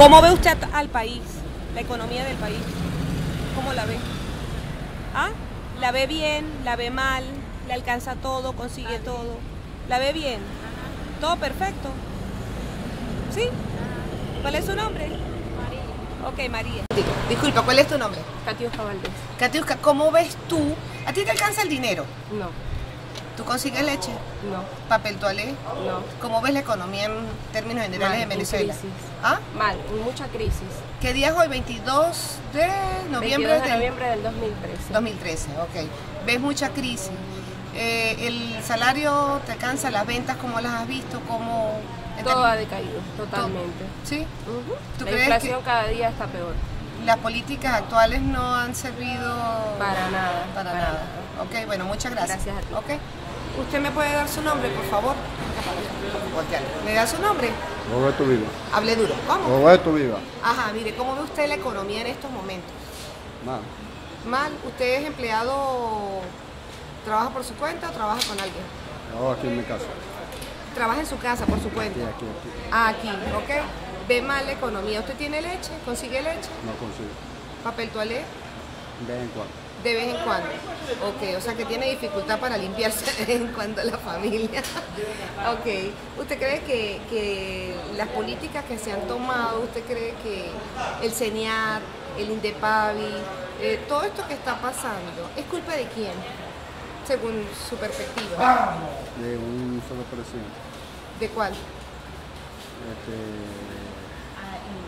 ¿Cómo ve usted al país? La economía del país. ¿Cómo la ve? ¿Ah? ¿La ve bien? ¿La ve mal? ¿Le alcanza todo? ¿Consigue todo? ¿La ve bien? Ajá. ¿Todo perfecto? ¿Sí? Ajá. ¿Cuál es su nombre? María. Ok, María. Disculpa, ¿cuál es tu nombre? Catiusca Valdés. Catiusca, ¿cómo ves tú? ¿A ti te alcanza el dinero? No. ¿Tú consigues leche? No. ¿Papel toalé? No. ¿Cómo ves la economía en términos generales de Venezuela? En crisis. ¿Ah? Mal, mucha crisis. ¿Qué día es hoy? 22 de noviembre del 2013. 2013, ok. ¿Ves mucha crisis? ¿El salario te alcanza? ¿Las ventas cómo las has visto? ¿Cómo? Todo ha decaído, totalmente. ¿Sí? ¿Tú crees que la inflación cada día está peor? Las políticas actuales no han servido para nada. Ok, bueno, muchas gracias. Gracias a ti. Okay. ¿Usted me puede dar su nombre, por favor? ¿Me da su nombre? Roberto Viva. Hable duro, ¿cómo? Roberto Viva. Ajá, mire, ¿cómo ve usted la economía en estos momentos? Mal. Mal. ¿Usted es empleado, trabaja por su cuenta o trabaja con alguien? Trabajo aquí en mi casa. ¿Trabaja en su casa por su cuenta? Aquí. Ah, aquí, ok. ¿Ve mal la economía? ¿Usted tiene leche? ¿Consigue leche? No consigo. ¿Papel toalé? De vez en cuando. De vez en cuando. Ok, o sea que tiene dificultad para limpiarse de vez en cuando la familia. Ok. ¿Usted cree que las políticas que se han tomado, usted cree que el SENIAT, el INDEPABIS, todo esto que está pasando, ¿es culpa de quién? Según su perspectiva. De un solo presidente. ¿De cuál?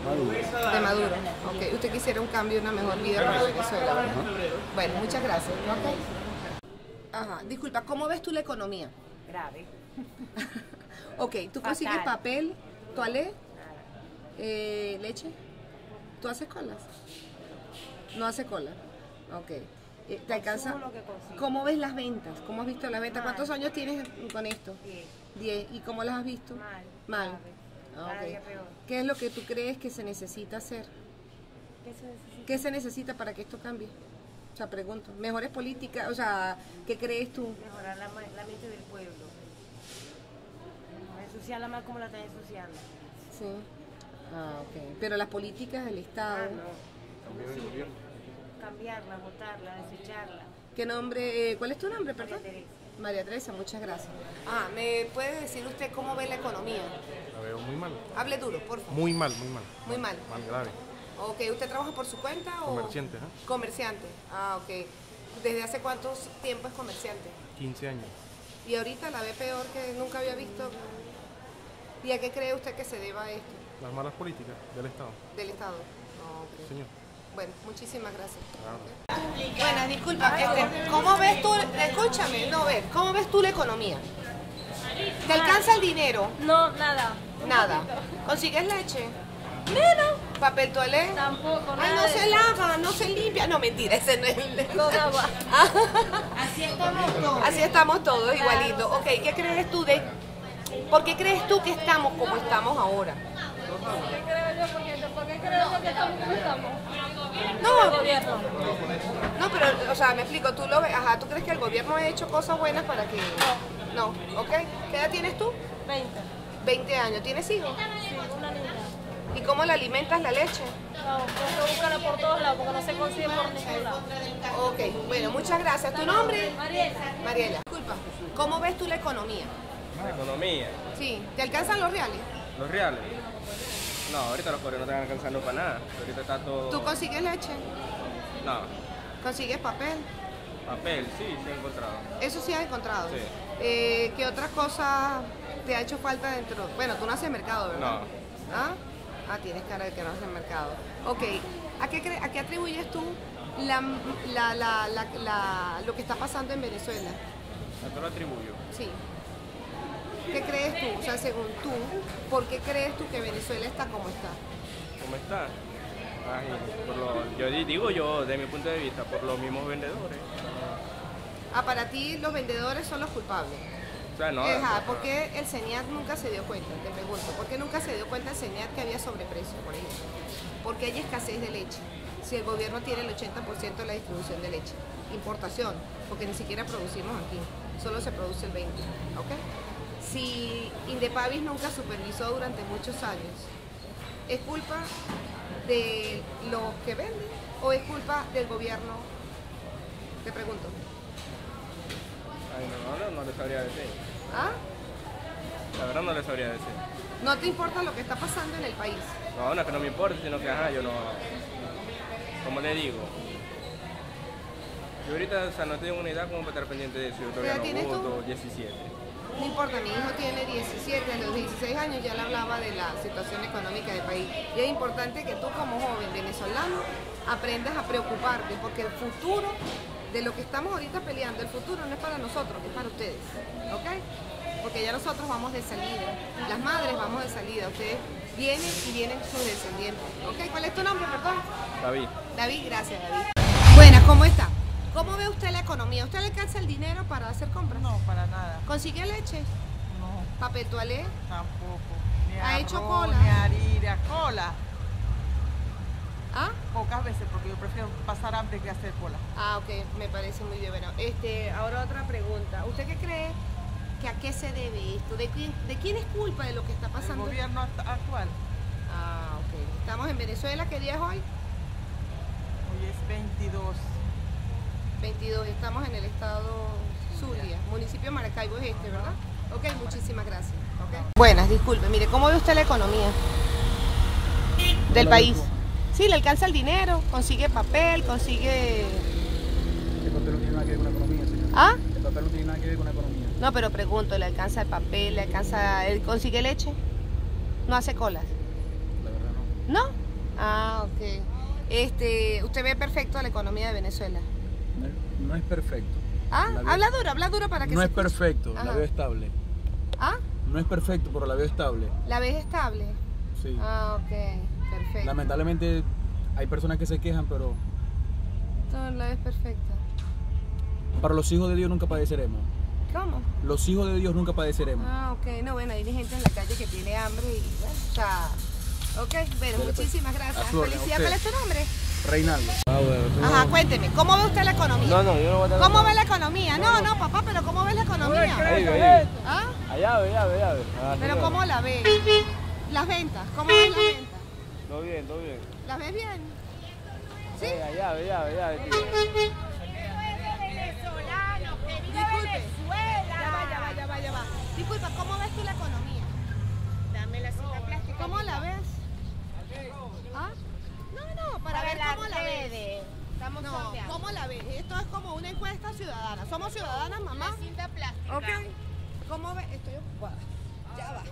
De Maduro. Okay. Usted quisiera un cambio, una mejor vida para Venezuela. Bueno, muchas gracias. Okay. Ajá. Disculpa, ¿cómo ves tú la economía? Grave. Ok, ¿tú consigues papel, toalé, leche? ¿Tú haces colas? No hace cola. Ok. ¿Te alcanza? ¿Cómo ves las ventas? ¿Cómo has visto las ventas? ¿Cuántos años tienes con esto? 10. ¿Y cómo las has visto? Mal. Okay. ¿Qué es lo que tú crees que se necesita hacer? ¿Qué se necesita para que esto cambie? O sea, pregunto. ¿Mejores políticas? O sea, ¿qué crees tú? Mejorar la mente del pueblo. Ensuciarla más como la están ensuciando. Sí. Ah, ok. Pero las políticas del Estado. No. Cambiarla, votarla, desecharla. ¿Qué nombre? ¿Cuál es tu nombre, perdón? María Teresa. María Teresa, muchas gracias. Ah, ¿me puede decir usted cómo ve la economía? La veo muy mal. Hable duro, por favor. Muy mal, muy mal. Muy mal. Mal, grave. Ok, ¿usted trabaja por su cuenta o...? Comerciante, ¿no? Comerciante, ah, ok. ¿Desde hace cuánto tiempo es comerciante? 15 años. ¿Y ahorita la ve peor que nunca había visto? ¿Y a qué cree usted que se deba esto? Las malas políticas del Estado. Del Estado, ok. Señor. Bueno, muchísimas gracias. Okay. Bueno, disculpa, ¿cómo ves tú, escúchame, no ver, ¿cómo ves tú la economía? ¿Te alcanza el dinero? No, nada. Nada. ¿Consigues leche? Menos. ¿Papel toalé? Tampoco. Ay, no se lava, no se limpia. No, mentira, ese no es el... No lava. Así estamos todos. Así estamos todos, igualitos. Ok, ¿qué crees tú de...? ¿Por qué crees tú que estamos como estamos ahora? ¿Por qué creo yo que estamos como estamos? No, el gobierno. No, pero, o sea, me explico, tú lo ves, ajá, ¿tú crees que el gobierno ha hecho cosas buenas para que...? No. No, ok. ¿Qué edad tienes tú? 20. 20 años. ¿Tienes hijos? Sí, una niña. ¿Y cómo la alimentas la leche? No, pues búscala por todos lados, porque no se consigue por ningún lado. Ok, bueno, muchas gracias. ¿Tu nombre? Mariela. Mariela, disculpa, ¿cómo ves tú la economía? ¿La economía? Sí. ¿Te alcanzan los reales? ¿Los reales? No, ahorita los pobres no están alcanzando para nada. Ahorita está todo... ¿Tú consigues leche? No. ¿Consigues papel? Papel, sí, sí he encontrado. ¿Eso sí has encontrado? Sí. ¿Qué otra cosa te ha hecho falta dentro? Bueno, tú no haces mercado, ¿verdad? No. ¿Ah? Ah, tienes cara de que no haces mercado. Ok. ¿A qué atribuyes tú lo que está pasando en Venezuela? ¿A qué lo atribuyo? Sí. ¿Qué crees tú? O sea, según tú, ¿por qué crees tú que Venezuela está como está? ¿Cómo está? Ay, yo digo, de mi punto de vista, por los mismos vendedores. Ah, para ti los vendedores son los culpables. O sea, no. Ajá, ¿por qué el SENIAT nunca se dio cuenta? Te pregunto, ¿por qué nunca se dio cuenta el SENIAT que había sobreprecio, por ejemplo? ¿Por qué hay escasez de leche? Si el gobierno tiene el 80% de la distribución de leche. Importación, porque ni siquiera producimos aquí, solo se produce el 20%, ¿ok? Si Indepabis nunca supervisó durante muchos años, ¿Es culpa de los que venden o es culpa del gobierno? Te pregunto. Ay, no les sabría decir. ¿Ah? La verdad no les sabría decir. ¿No te importa lo que está pasando en el país? No, no es que no me importe, sino que ajá, yo no... ¿Cómo le digo? Yo ahorita, o sea, no tengo una edad como para estar pendiente de eso. Yo todavía no voto, 17. No importa, mi hijo tiene 17, a los 16 años ya le hablaba de la situación económica del país. Y es importante que tú como joven venezolano aprendas a preocuparte, porque el futuro de lo que estamos ahorita peleando, el futuro no es para nosotros, es para ustedes, ¿ok? Porque ya nosotros vamos de salida, las madres vamos de salida, ustedes vienen y vienen sus descendientes, ¿ok? ¿Cuál es tu nombre, perdón? David. David, gracias, David. Buenas, ¿cómo está? ¿Cómo ve usted la economía? ¿Usted le alcanza el dinero para hacer compras? No, para nada. ¿Consigue leche? No. ¿Papel toalé? Tampoco. Ni ¿ha arroz, hecho cola? Ni harina, cola. ¿Ah? Pocas veces, porque yo prefiero pasar hambre que hacer cola. Ah, ok, me parece muy bien. Bueno, ahora otra pregunta. ¿Usted qué cree que a qué se debe esto? ¿De quién es culpa de lo que está pasando? El gobierno actual. Ah, ok. Estamos en Venezuela, ¿qué día es hoy? Hoy es 22. 22, estamos en el estado Zulia, municipio de Maracaibo es este, ¿verdad? Ok, muchísimas gracias. Okay. Buenas, disculpe, mire, ¿cómo ve usted la economía del país? Sí, le alcanza el dinero, consigue papel, consigue... El papel no tiene nada que ver con la economía, señor. ¿Ah? El papel no tiene nada que ver con la economía. No, pero pregunto, ¿le alcanza el papel, le alcanza... ¿Consigue leche? ¿No hace colas? La verdad no. ¿No? Ah, ok. ¿Usted ve perfecto la economía de Venezuela? No es perfecto. Ah, habla duro para que no se escuche. No es perfecto, ajá, la veo estable. ¿Ah? No es perfecto, pero la veo estable. ¿La ves estable? Sí. Ah, ok, perfecto. Lamentablemente hay personas que se quejan, pero... No, la ves perfecta. Para los hijos de Dios nunca padeceremos. ¿Cómo? Los hijos de Dios nunca padeceremos. Ah, ok, no, bueno, hay gente en la calle que tiene hambre y... Bueno, o sea... Ok, bueno, sí, muchísimas gracias. Felicidad, ¿cuál es tu nombre? Reinaldo. Ah, bueno, ajá, cuénteme, ¿cómo ve usted la economía? No, no, yo no voy a... ¿Cómo ve la economía? No, no, papá, pero ¿cómo ve la economía? Ahí. ¿Ah? Allá ve. Ah, pero señora, ¿cómo la ve? Las ventas, ¿cómo ves las ventas? Todo bien. ¿Las ves bien? Sí. Allá ve. Que viva venezolanos, que viva Venezuela. Ya va. Disculpa, ¿cómo ves tú la economía? Dame la cinta plástica. ¿Cómo la ves? ¿Ah? No, para ver cómo la ves. Estamos sorteando. ¿Cómo la ves? Esto es como una encuesta ciudadana. Somos ciudadanas, mamá. La cinta plástica. Ok. ¿Cómo ves? Estoy ocupada. Ya va.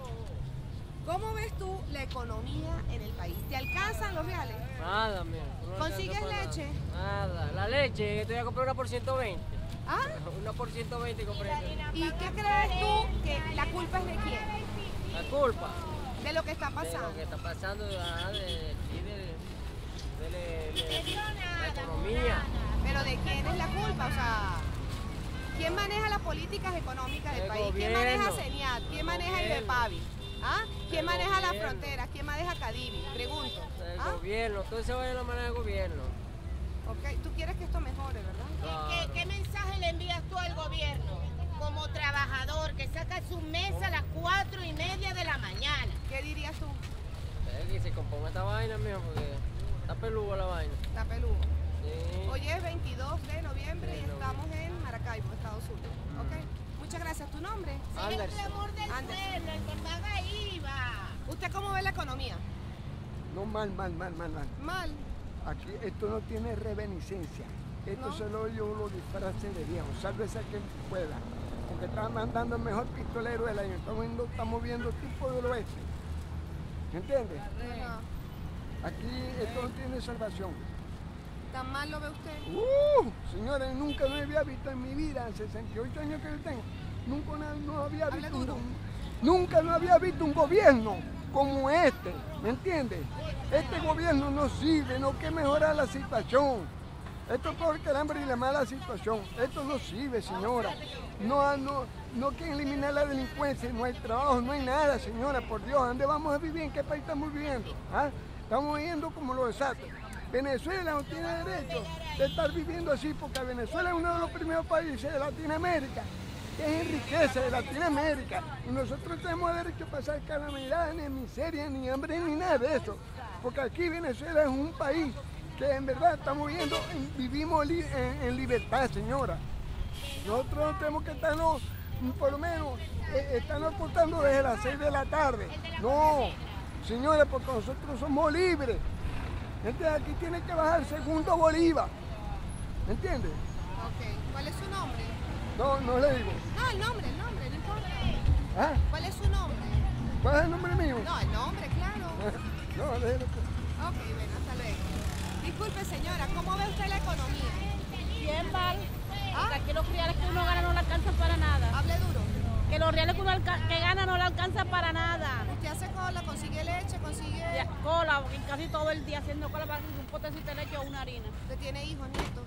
¿Cómo ves tú la economía en el país? ¿Te alcanzan los reales? Nada, mira. ¿Consigues leche? Nada. La leche, te voy a comprar una por 120. ¿Ah? Una por 120 compré. ¿Y qué crees tú que la culpa es de quién? La culpa. De lo que está pasando. De lo que está pasando, de la economía. ¿Pero de quién es la culpa? O sea, ¿quién maneja las políticas económicas del país? ¿Quién maneja SENIAT? ¿Quién maneja INDEPABIS? ¿Ah? ¿Quién maneja las fronteras? ¿Quién maneja Cadivi? Pregunto. El gobierno, todo eso va a la mano del gobierno. Ok, tú quieres que esto mejore, ¿verdad? ¿Qué mensaje le envías tú al gobierno como trabajador que saca su mesa a las 4:30 de la mañana? ¿Qué dirías tú? Que se componga esta vaina, mijo, porque... Está peludo la vaina. Está peludo. Sí. Hoy es 22 de noviembre y estamos en Maracaibo, Estados Unidos. Okay. Muchas gracias. ¿Tu nombre? Anderson. Sí, es el amor del pueblo, el que paga IVA. ¿Usted cómo ve la economía? No, mal. ¿Mal? Aquí esto no tiene reminiscencia. Esto ¿no? Solo yo lo disfrace de viejo. Sálvese a quien pueda. Porque están mandando el mejor pistolero del año. Estamos viendo tipo del oeste. ¿Me entiendes? No. Aquí esto no tiene salvación. ¿Tan mal lo ve usted? Señores, nunca lo había visto en mi vida, en 68 años que yo tengo. Nunca había visto un gobierno como este, ¿me entiendes? Este gobierno no sirve, no que mejorar la situación. Esto es porque el hambre y la mala situación. Esto no sirve, señora. No quieren eliminar la delincuencia, no hay trabajo, no hay nada, señora, por Dios. ¿Dónde vamos a vivir? ¿En qué país estamos viviendo? ¿Ah? Estamos viviendo como los desastres. Venezuela no tiene derecho de estar viviendo así, porque Venezuela es uno de los primeros países de Latinoamérica que es riqueza de Latinoamérica. Y nosotros tenemos derecho a pasar calamidades, ni miseria, ni hambre, ni nada de eso. Porque aquí Venezuela es un país que en verdad estamos viendo, vivimos en libertad, señora. Nosotros tenemos que estarnos, por lo menos, estarnos portando desde las 6 de la tarde. No, señores, porque nosotros somos libres. Entonces aquí tiene que bajar segundo Bolívar. ¿Me entiendes? Ok. ¿Cuál es su nombre? No, no le digo. No, el nombre, no importa. ¿Ah? ¿Cuál es su nombre? ¿Cuál es el nombre mío? No, el nombre, claro. No, déjelo. Ok, bueno, hasta luego. Disculpe, señora, ¿cómo ve usted la economía? Bien, mal. ¿Ah? Que los reales que uno gana no le alcanzan para nada. Hable duro. Que los reales que uno gana no le alcanza para nada. ¿Usted hace cola, consigue leche, consigue...? Ya, cola, casi todo el día haciendo cola para un potecito de leche o una harina. ¿Usted tiene hijos, nietos?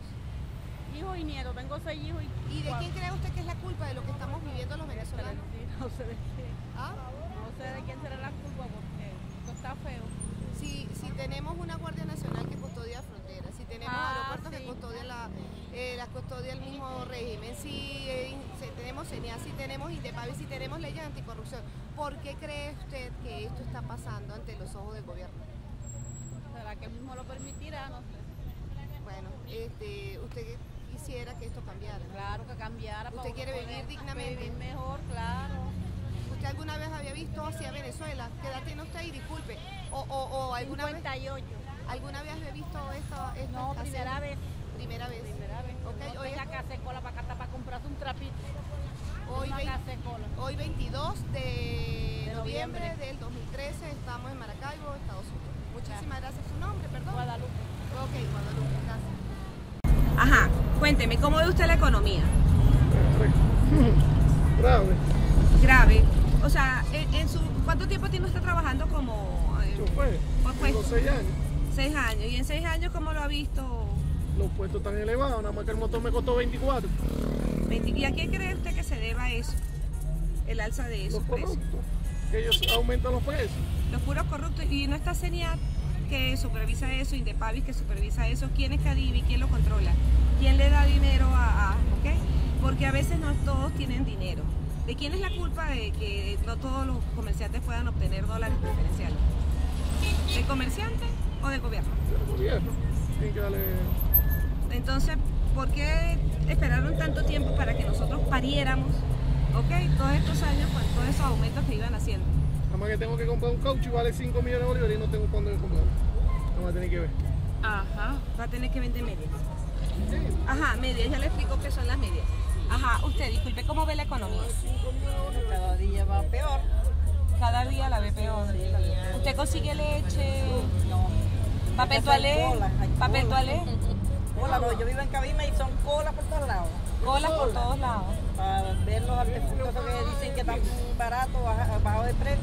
Hijos y nietos, tengo 6 hijos y... ¿Y de quién cree usted que es la culpa de lo que estamos viviendo los venezolanos? No sé de quién. ¿Ah? No sé de quién será la culpa porque esto está feo. Si tenemos una Guardia Nacional que custodia fronteras, si tenemos aeropuertos que custodian la custodia del mismo régimen, si tenemos SENIAT, si tenemos INDEPABIS, si tenemos leyes de anticorrupción, ¿por qué cree usted que esto está pasando ante los ojos del gobierno? ¿Será que él mismo lo permitirá? No sé. Bueno, usted quisiera que esto cambiara. Claro que cambiara. ¿Usted quiere vivir dignamente? Vivir mejor, claro. ¿Usted alguna vez había visto hacia Venezuela? ¿Qué edad tiene usted? Y disculpe. O alguna 58. ¿Alguna vez había visto esto? No, primera vez. ¿Primera vez? Primera vez. Okay, hoy la casé cola para acá, para comprarse un trapito. Hoy 22 de noviembre del 2013 estamos en Maracaibo, Estados Unidos. Muchísimas gracias. ¿Su nombre, perdón? Guadalupe. Ok, Guadalupe, gracias. Ajá, cuénteme, ¿cómo ve usted la economía? Grave. O sea, ¿cuánto tiempo tiene usted trabajando como...? Tengo 6 años. 6 años. ¿Y en 6 años cómo lo ha visto? Los puestos están elevados, nada más que el motor me costó 24. ¿Y a qué cree usted que se deba eso? El alza de esos precios. Que ellos aumentan los precios. Los puros corruptos. ¿Y no está SENIAT que supervisa eso, INDEPABIS que supervisa eso? ¿Quién es Cadivi? ¿Quién lo controla? ¿Quién le da dinero a...? ¿Okay? Porque a veces no todos tienen dinero. ¿De quién es la culpa de que no todos los comerciantes puedan obtener dólares preferenciales? ¿Del comerciante o del gobierno? Del gobierno. Entonces, ¿por qué esperaron tanto tiempo para que nosotros pariéramos? ¿Ok? Todos estos años con todos esos aumentos que iban haciendo. Nada más que tengo que comprar un caucho y vale 5 millones de bolívares y no tengo cuándo comprarlo. Vamos a tener que ver. Ajá, va a tener que vender medias. Sí. Ajá, medias, ya le explico qué son las medias. Ajá, usted, disculpe, ¿cómo ve la economía? Cada día va peor. Cada día la ve peor. ¿Usted consigue leche? No. ¿Papel toalé? ¿Papel toalé? Cola, no, yo vivo en Cabima y son colas por todos lados. Colas por todos lados. Para ver los artefactos que dicen que están baratos, bajados de precio,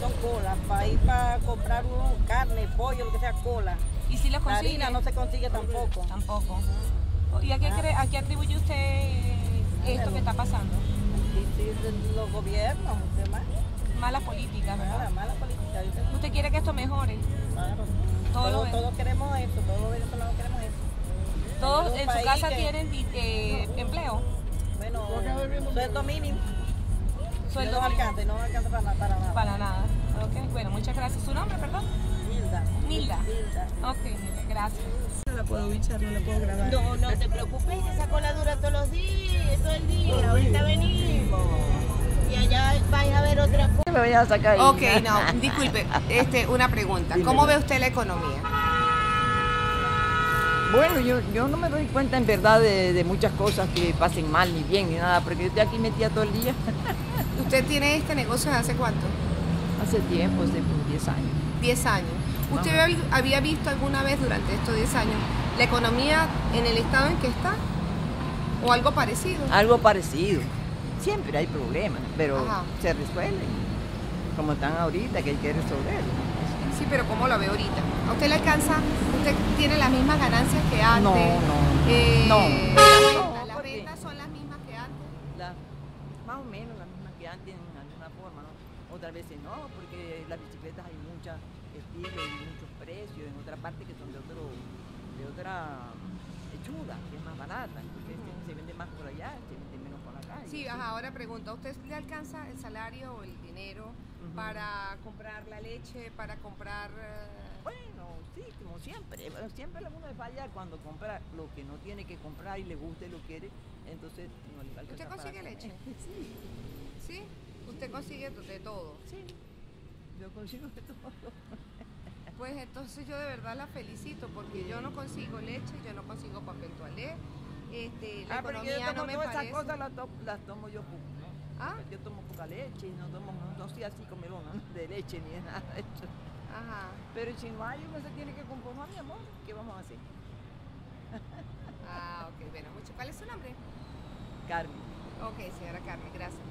son colas. Para ir para comprar carne, pollo, lo que sea, cola. ¿Y si los consigue? Harina no se consigue tampoco. Tampoco. ¿Y a qué atribuye usted esto que está pasando? Los gobiernos, demás. Malas políticas, ¿verdad? Malas políticas. ¿Usted quiere que esto mejore? Claro. Todos queremos esto, todos los venezolanos queremos esto. ¿Todos en su casa tienen empleo? Bueno, sueldo mínimo. Sueldo no alcanza, no alcanza para nada. Para nada. Okay. Bueno, muchas gracias. ¿Su nombre, perdón? Milda. Milda. Milda. Ok, gracias. No la puedo bichar, no la puedo grabar. No, no te preocupes, que esa cola dura todos los días, todo el día. Ahorita venimos. Y allá vais a ver otra cosa. Me voy a sacar ahí. Ok, no, disculpe, una pregunta. ¿Cómo ve usted la economía? Bueno, yo no me doy cuenta en verdad de muchas cosas que pasen mal, ni bien, ni nada, porque yo estoy aquí metida todo el día. ¿Usted tiene este negocio hace cuánto? Hace tiempo, hace 10 años. 10 años. ¿Usted había visto alguna vez durante estos 10 años la economía en el estado en que está? ¿O algo parecido? Algo parecido. Siempre hay problemas, pero se resuelven. Como están ahorita, que hay que resolverlo. Sí, pero ¿cómo la ve ahorita? ¿A usted le alcanza? ¿Usted tiene las mismas ganancias que antes? No, no. No. ¿Las rentas son las mismas que antes? Más o menos las mismas que antes en alguna forma, ¿no? Otras veces no, porque las bicicletas hay muchos estilos y muchos precios en otra parte que son de otra hechura, que es más barata, porque se vende más por allá, se vende menos por acá. Sí, ajá, ahora pregunto, ¿a usted le alcanza el salario o el dinero para comprar la leche, para comprar...? Bueno, sí, como siempre. Siempre uno le falla cuando compra lo que no tiene que comprar y le gusta y lo quiere, entonces no le va a alcanzar. ¿Usted consigue leche? Sí. ¿Sí? ¿Usted consigue de todo? Sí, yo consigo de todo. Pues entonces yo de verdad la felicito porque yo no consigo leche, yo no consigo papel toalé. La economía yo tomo, no me todas esas cosas las tomo yo poco, ¿no? ¿Ah? Yo tomo poca leche, no soy así comelón, ¿no? De leche ni de nada de hecho. Ajá. Pero si no hay, uno se tiene que conformar, mi amor, ¿qué vamos a hacer? Ah, ok, bueno, mucho. ¿Cuál es su nombre? Carmen. Ok, señora Carmen, gracias.